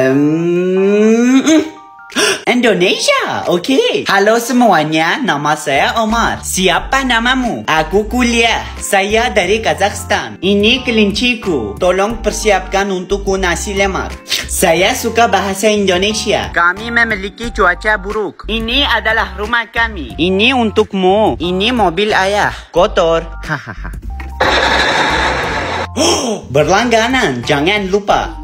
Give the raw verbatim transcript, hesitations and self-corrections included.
Um, Indonesia, oke. Okay. Halo semuanya, nama saya Omar. Siapa namamu? Aku kuliah. Saya dari Kazakhstan. Ini kelinciku. Tolong persiapkan untukku nasi lemak. Saya suka bahasa Indonesia. Kami memiliki cuaca buruk. Ini adalah rumah kami. Ini untukmu. Ini mobil ayah. Kotor. Hahaha. Berlangganan, jangan lupa.